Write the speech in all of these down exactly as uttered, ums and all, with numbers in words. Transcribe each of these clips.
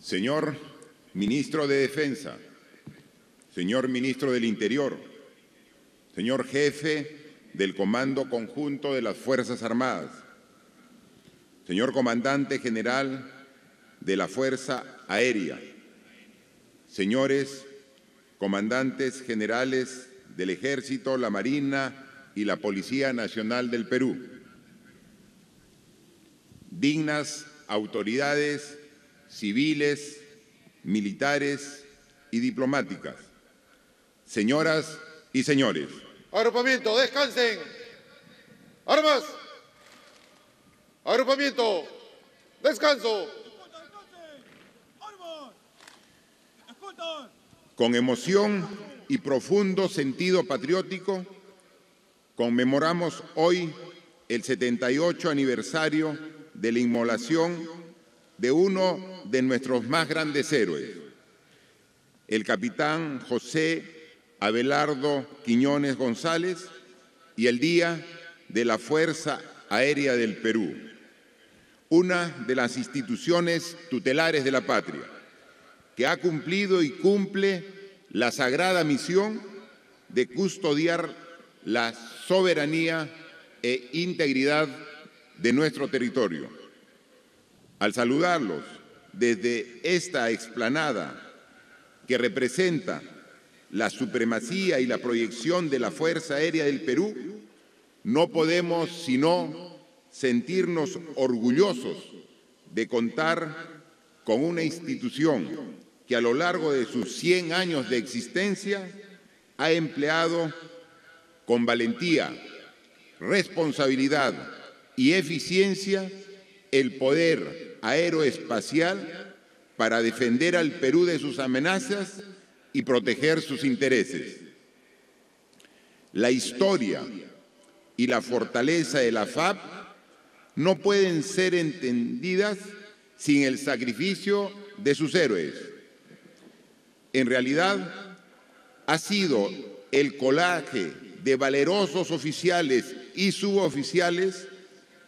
Señor Ministro de Defensa, señor Ministro del Interior, señor Jefe del Comando Conjunto de las Fuerzas Armadas, señor Comandante General de la Fuerza Aérea, señores Comandantes Generales del Ejército, la Marina y la Policía Nacional del Perú, dignas autoridades civiles, militares y diplomáticas, señoras y señores. Agrupamiento, descansen. Armas. Agrupamiento, descanso. Con emoción y profundo sentido patriótico, conmemoramos hoy el setenta y ocho aniversario de la inmolación de uno de nuestros más grandes héroes, el capitán José Abelardo Quiñones González, y el Día de la Fuerza Aérea del Perú, una de las instituciones tutelares de la patria, que ha cumplido y cumple la sagrada misión de custodiar la soberanía e integridad de nuestro territorio. Al saludarlos desde esta explanada que representa la supremacía y la proyección de la Fuerza Aérea del Perú, no podemos sino sentirnos orgullosos de contar con una institución que a lo largo de sus cien años de existencia ha empleado con valentía, responsabilidad y eficiencia el poder aeroespacial para defender al Perú de sus amenazas y proteger sus intereses. La historia y la fortaleza de la F A P no pueden ser entendidas sin el sacrificio de sus héroes. En realidad, ha sido el colaje de valerosos oficiales y suboficiales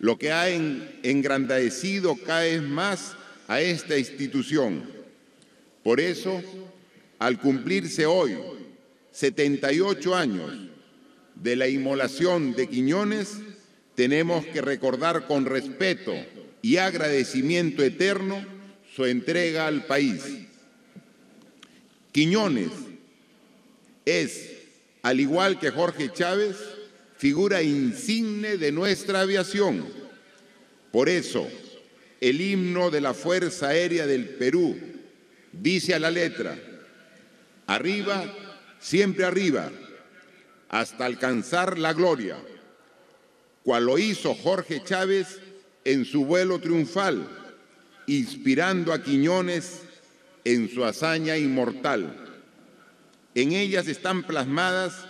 lo que ha engrandecido cada vez más a esta institución. Por eso, al cumplirse hoy setenta y ocho años de la inmolación de Quiñones, tenemos que recordar con respeto y agradecimiento eterno su entrega al país. Quiñones es, al igual que Jorge Chávez, figura insigne de nuestra aviación. Por eso, el himno de la Fuerza Aérea del Perú dice a la letra: arriba, siempre arriba, hasta alcanzar la gloria, cual lo hizo Jorge Chávez en su vuelo triunfal, inspirando a Quiñones en su hazaña inmortal. En ellas están plasmadas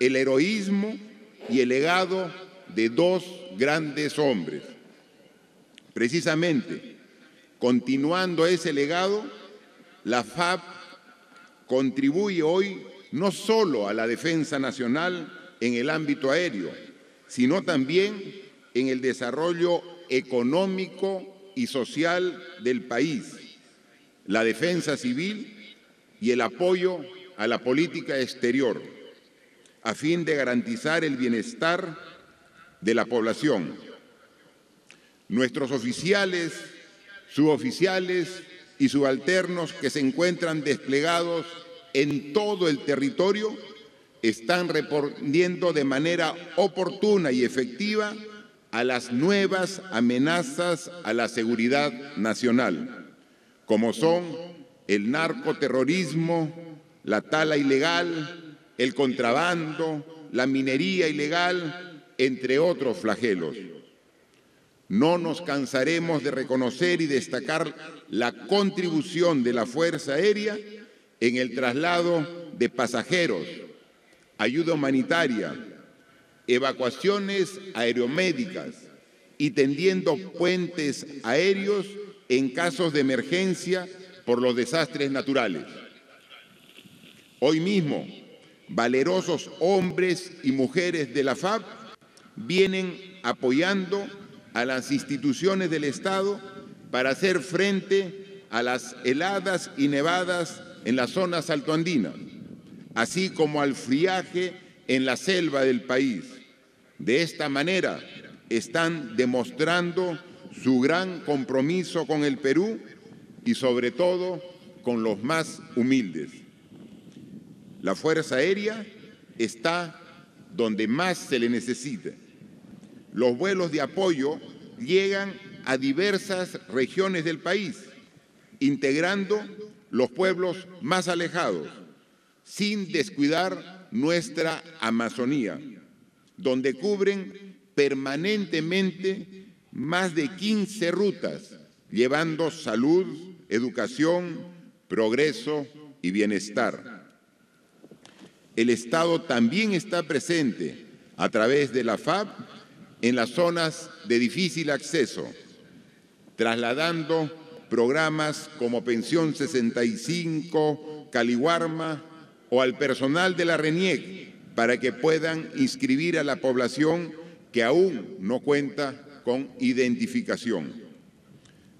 el heroísmo y el legado de dos grandes hombres. Precisamente, continuando ese legado, la F A P contribuye hoy no solo a la defensa nacional en el ámbito aéreo, sino también en el desarrollo económico y social del país, la defensa civil y el apoyo a la política exterior, a fin de garantizar el bienestar de la población. Nuestros oficiales, suboficiales y subalternos que se encuentran desplegados en todo el territorio están respondiendo de manera oportuna y efectiva a las nuevas amenazas a la seguridad nacional, como son el narcoterrorismo, la tala ilegal, el contrabando, la minería ilegal, entre otros flagelos. No nos cansaremos de reconocer y destacar la contribución de la Fuerza Aérea en el traslado de pasajeros, ayuda humanitaria, evacuaciones aeromédicas y tendiendo puentes aéreos en casos de emergencia por los desastres naturales. Hoy mismo, valerosos hombres y mujeres de la F A P vienen apoyando a las instituciones del Estado para hacer frente a las heladas y nevadas en las zonas altoandinas, así como al friaje en la selva del país. De esta manera, están demostrando su gran compromiso con el Perú y, sobre todo, con los más humildes. La Fuerza Aérea está donde más se le necesita. Los vuelos de apoyo llegan a diversas regiones del país, integrando los pueblos más alejados, sin descuidar nuestra Amazonía, donde cubren permanentemente más de quince rutas, llevando salud, educación, progreso y bienestar. El Estado también está presente a través de la F A P en las zonas de difícil acceso, trasladando programas como Pensión sesenta y cinco, Qali Warma o al personal de la RENIEC para que puedan inscribir a la población que aún no cuenta con identificación.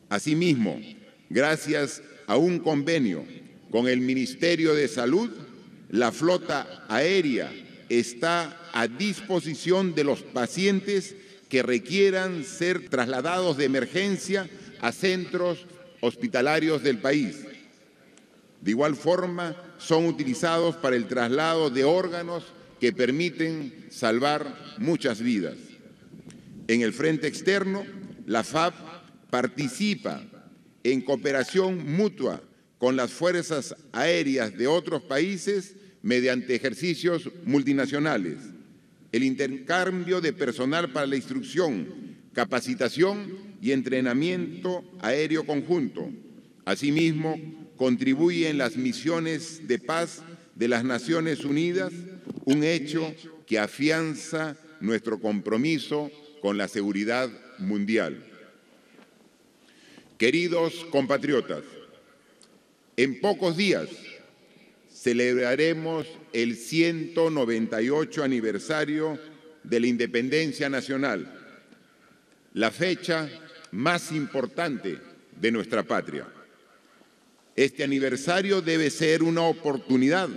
Asimismo, gracias a un convenio con el Ministerio de Salud, la flota aérea está a disposición de los pacientes que requieran ser trasladados de emergencia a centros hospitalarios del país. De igual forma, son utilizados para el traslado de órganos que permiten salvar muchas vidas. En el frente externo, la F A P participa en cooperación mutua con las fuerzas aéreas de otros países mediante ejercicios multinacionales, el intercambio de personal para la instrucción, capacitación y entrenamiento aéreo conjunto. Asimismo, contribuye en las misiones de paz de las Naciones Unidas, un hecho que afianza nuestro compromiso con la seguridad mundial. Queridos compatriotas, en pocos días celebraremos el ciento noventa y ocho aniversario de la Independencia Nacional, la fecha más importante de nuestra patria. Este aniversario debe ser una oportunidad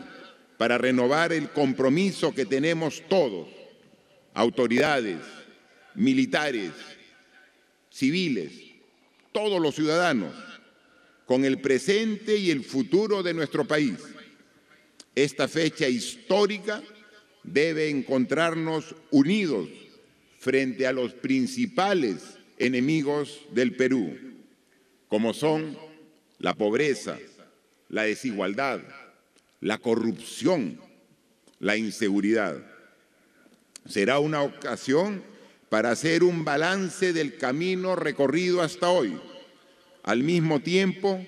para renovar el compromiso que tenemos todos, autoridades, militares, civiles, todos los ciudadanos, con el presente y el futuro de nuestro país. Esta fecha histórica debe encontrarnos unidos frente a los principales enemigos del Perú, como son la pobreza, la desigualdad, la corrupción, la inseguridad. Será una ocasión para hacer un balance del camino recorrido hasta hoy, al mismo tiempo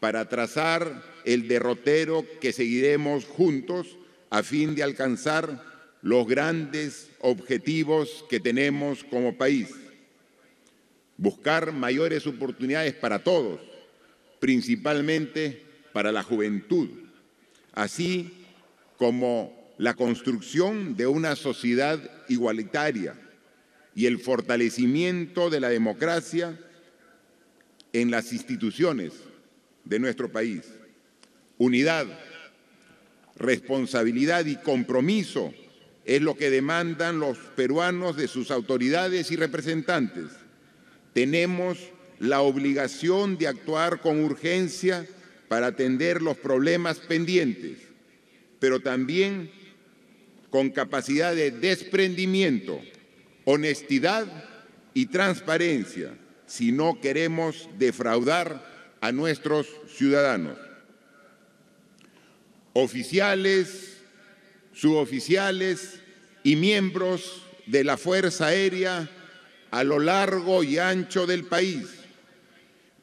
para trazar el derrotero que seguiremos juntos a fin de alcanzar los grandes objetivos que tenemos como país. Buscar mayores oportunidades para todos, principalmente para la juventud, así como la construcción de una sociedad igualitaria y el fortalecimiento de la democracia en las instituciones de nuestro país. Unidad, responsabilidad y compromiso es lo que demandan los peruanos de sus autoridades y representantes. Tenemos la obligación de actuar con urgencia para atender los problemas pendientes, pero también con capacidad de desprendimiento, honestidad y transparencia, si no queremos defraudar a nuestros ciudadanos. Oficiales, suboficiales y miembros de la Fuerza Aérea a lo largo y ancho del país,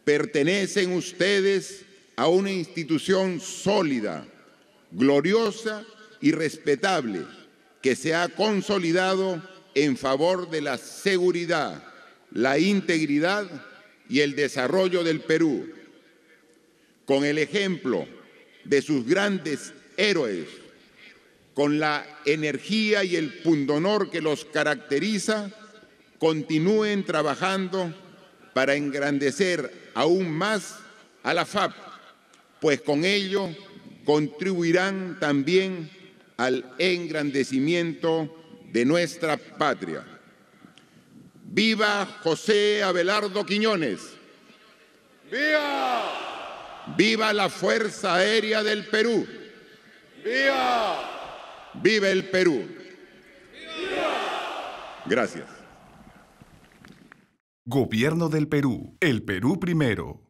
pertenecen ustedes a una institución sólida, gloriosa y respetable que se ha consolidado en favor de la seguridad, la integridad y el desarrollo del Perú. Con el ejemplo de sus grandes héroes, con la energía y el pundonor que los caracteriza, continúen trabajando para engrandecer aún más a la F A P, pues con ello contribuirán también al engrandecimiento de nuestra patria. ¡Viva José Abelardo Quiñones! ¡Viva! ¡Viva la Fuerza Aérea del Perú! ¡Viva! ¡Viva el Perú! ¡Viva! Gracias. Gobierno del Perú. El Perú primero.